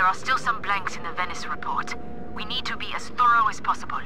There are still some blanks in the Venice report. We need to be as thorough as possible.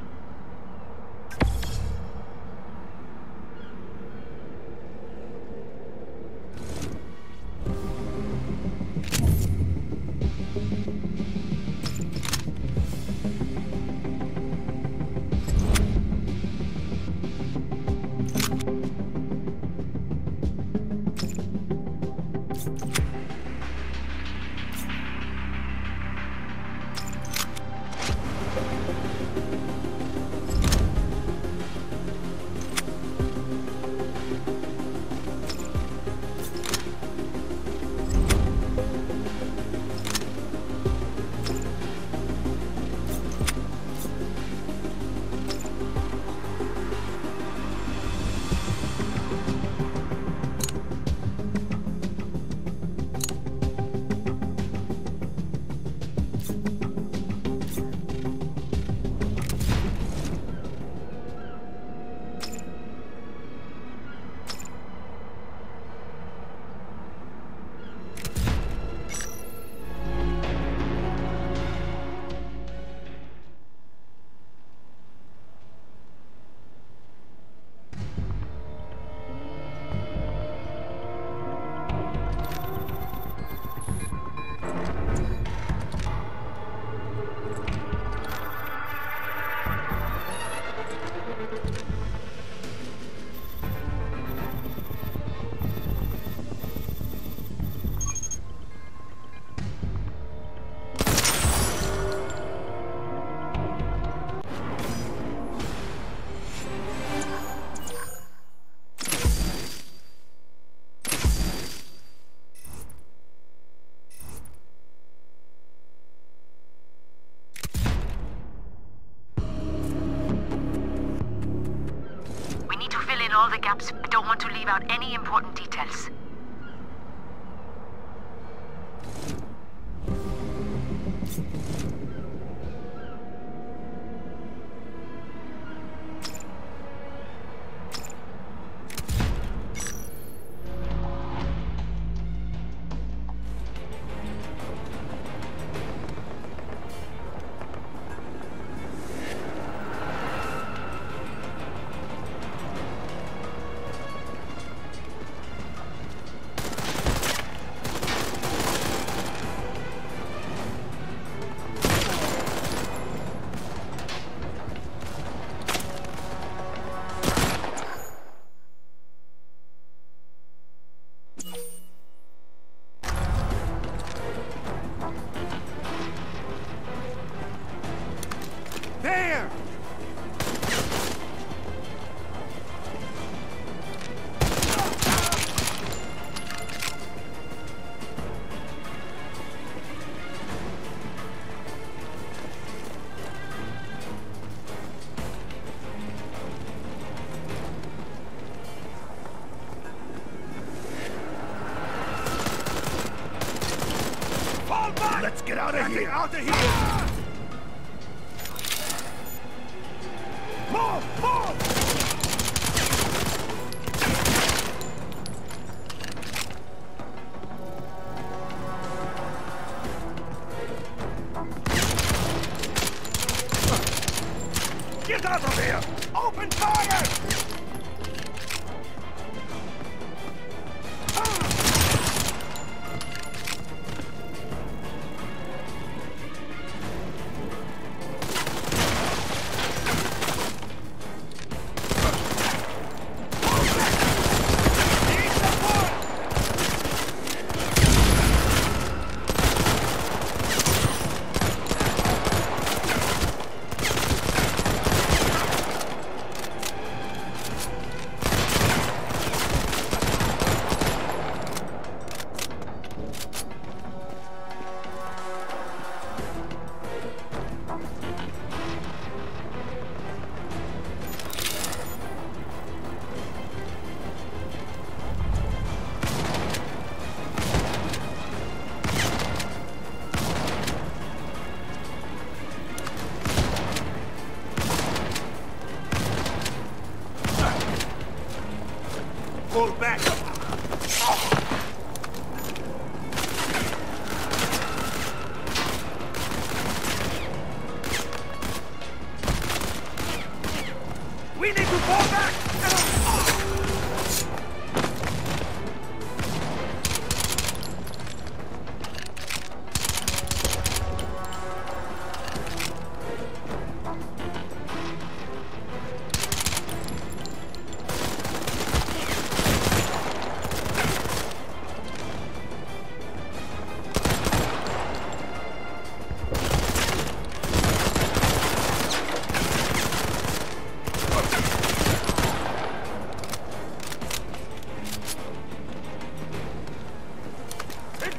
All the gaps. I don't want to leave out any important details.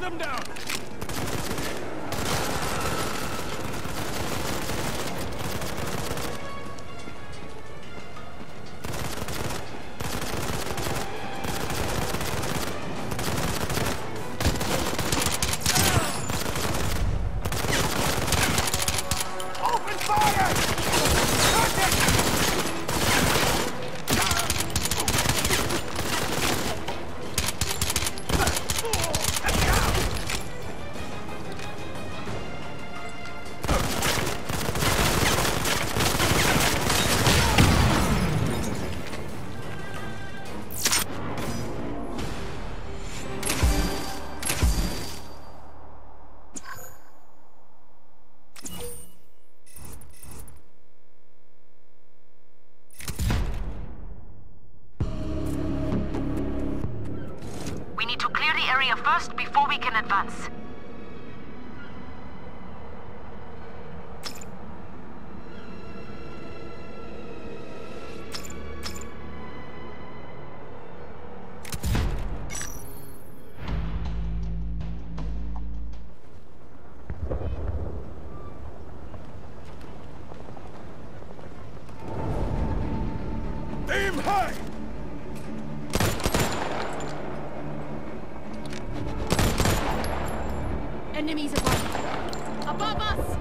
them down. First, before we can advance. Aim high! Enemies above us!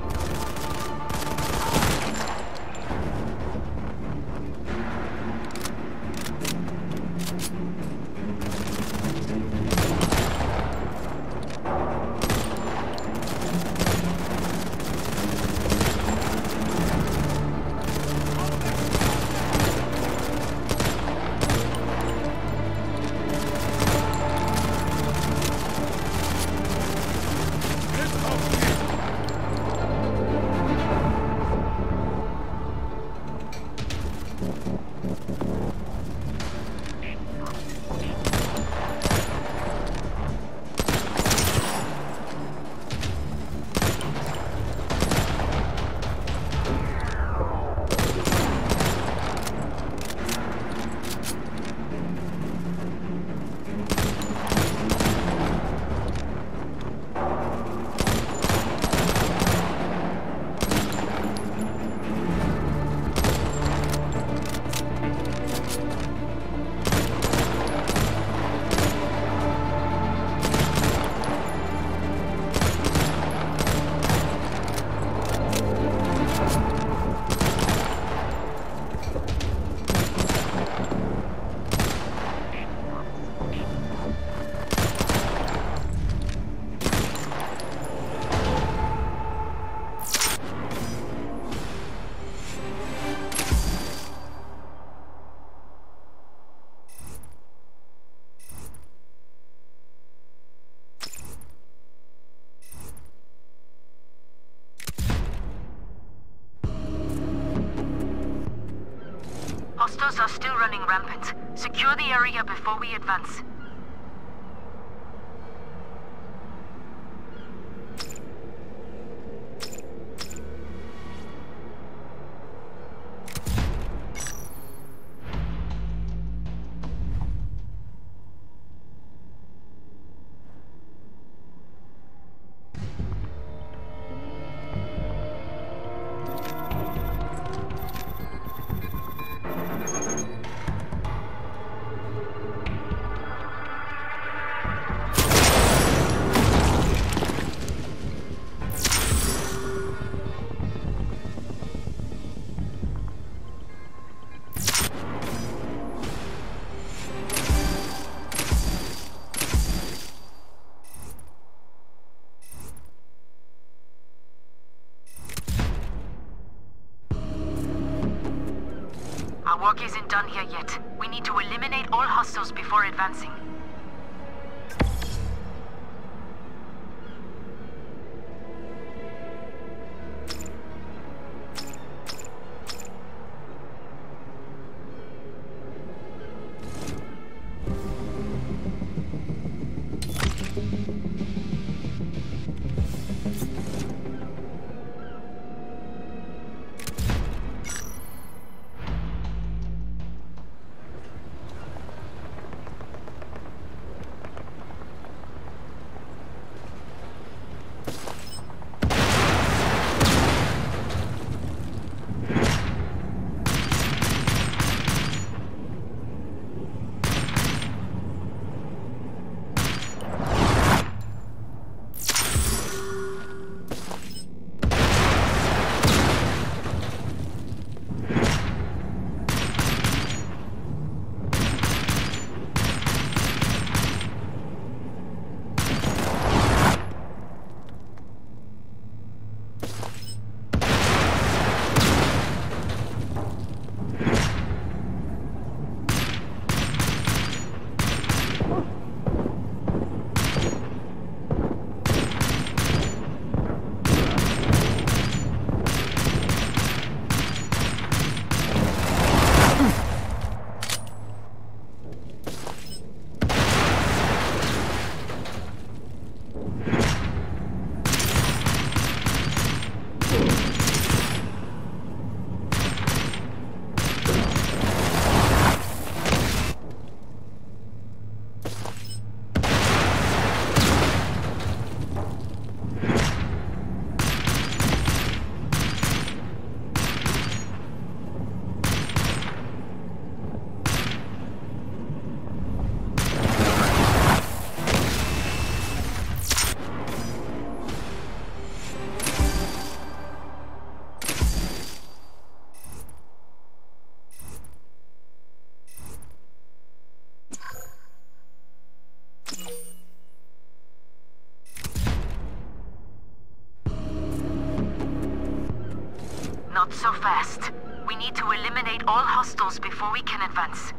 Hostiles are still running rampant. Secure the area before we advance. Our work isn't done here yet. We need to eliminate all hostiles before advancing. so fast. We need to eliminate all hostiles before we can advance.